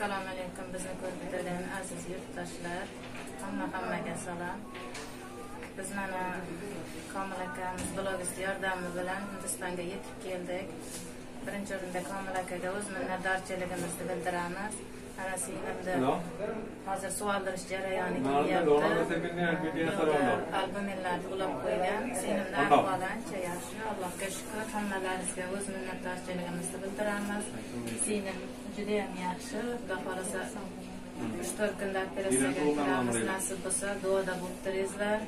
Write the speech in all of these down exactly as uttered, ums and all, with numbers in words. Assalomu alaykum bizni ko'rib turgan aziz yurtdoshlar. Hamma-hammaga salom. Biz mana Komil akamiz blogiz yordami bilan Hindistonga yetib keldik. Birinchi o'rinda Komil akaga o'z minnatdorchiligimizni bildiramiz. Ana singlimda hozir suv aldirish jarayoni kelyapti. Albuminlarni ulab qo'ygan. Singlimning ahvoli ancha yaxshi. Allohga shukr. Hammalaringizga o'z minnatdorchiligimizni bildiramiz. Singlim juda ham yaxshi. Xudo xolasa uch to'rt kunda operatsiyaga kiramiz. Nasib bo'lsa duoda bo'lib turinglar.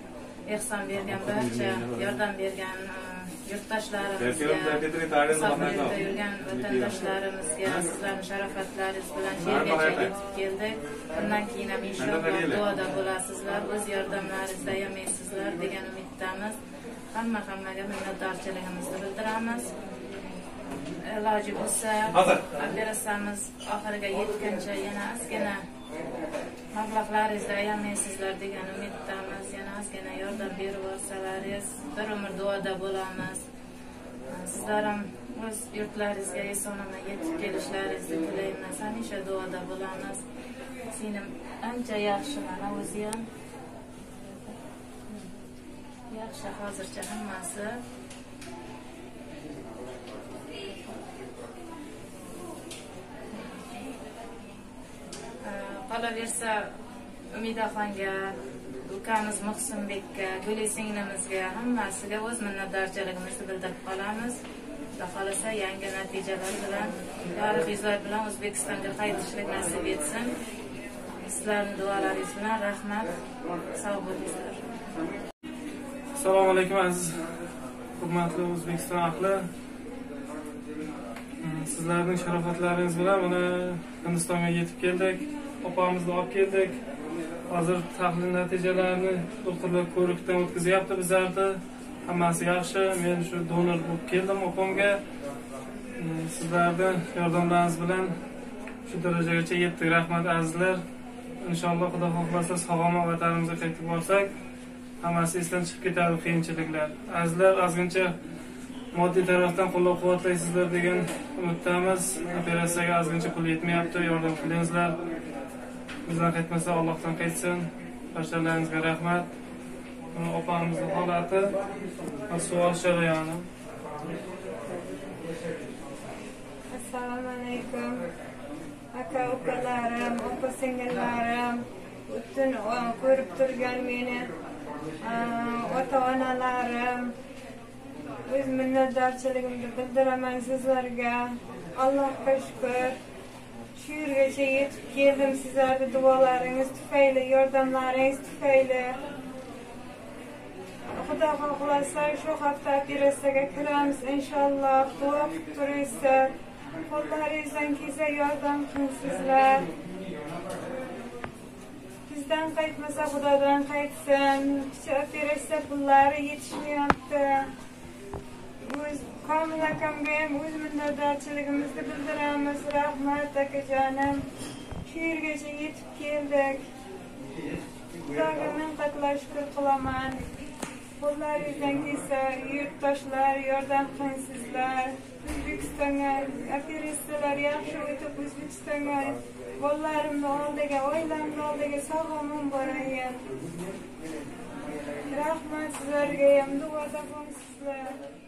Ehson bergan barcha yordam bergan yurtdoshlarimizga, yurgan vatandoshlarimizga sizlarning sharofatlaringiz bilan yergacha yetib keldik. Bundan keyin ham inshaalloh duoda bo'lasizlar, o'z yordamlaringiz dayamaysizlar degan umiddamiz. Hamma hammaga minnatdorchiligimizni bildiramiz. Iloji bo'lsa operatsiyamiz oxiriga yetguncha yana ozgina mablag'laringizni ayamaysizlar degan umiddamiz. Yana ozgina yordam berib olsalaringiz bir umr duoda bo'lamiz. Sizlar ham o'z yurtlaringizga esonona yetib kelishlaringizni tilaymiz. Hamisha duoda bo'lamiz. Singlim ancha yaxshi, mana o'zi ham yaxshi hozircha hammasi. Qolaversa Umidaxonga, ukamiz Muhsinbekka, Guli singlimizga hammasiga o'z minnatdorchiligimizni bildirib qolamiz. Xudo xolasa yangi natijalar bilan, barcha bizlar bilan O'zbekistonga qaytishlik nasib etsin. Sizlarning duolaringiz bilan rahmat. Sog' bo'linglar. Assalomu alaykum aziz hurmatli O'zbekiston ahli. Sizlarning sharofatlaringiz bilan mana Hindistonga yetib keldik. Opamizni olib keldik. Hozir tahlil natijalarini doktorlar ko'rikdan o'tkazyapti bizlarni. Hammasi yaxshi. Men shu donor bo'lib keldim opamga. Sizlarning yordamlaringiz bilan shu darajagacha yetdik. Rahmat azizlar. Inshaalloh Xudo xohlasa sog'lom vatanimizga qaytib borsak, hammasi esdan chiqib ketadi qiyinchiliklar. Azizlar, ozgincha moddiy tarafdan qo'llab-quvvatlaysizlar degan umiddamiz. Operatsiyaga ozgincha pul yetmayapti, yordam qilingizlar. Bizdan qaytmasa Allohdan qaytsin. Barchalaringizga rahmat. Opamizning holati va suv jarayoni. Assalomu alaykum. Aka ukalarim, opa singillarim, butun ko'rib turgan meni ota-onalarim, o'z minnatdorchiligimni bildiraman sizlarga. Allohga shukr. Shu yergacha yetib keldim sizlarning duolaringiz tufayli, yordamlaringiz tufayli. Xudo xohlasa shu hafta operatsiyaga kiramiz inshaalloh. Duo qilib turinglar. Qo'llaringizdan kelsa yordam qilasizlar. Bizdan qaytmasa Xudodan qaytsin. Shu operatsiya pullari yetishmayapti. Komil akamga ham o'z minnatdorchiligimizni bildiramiz. Rahmat akajonim. Shu yergacha yetib keldik. Xudoga minnatdor qilaman. Qo'llaringizdan kelsa yurtdoshlar yordam qilasizlar. O'zbekistonga operatsiyalar yaxshi o'tib, O'zbekistonga bolalarimni oldiga, oilamni oldiga sog'omon borayin. Rahmat sizlarga ham, duoda bo'lsizlar.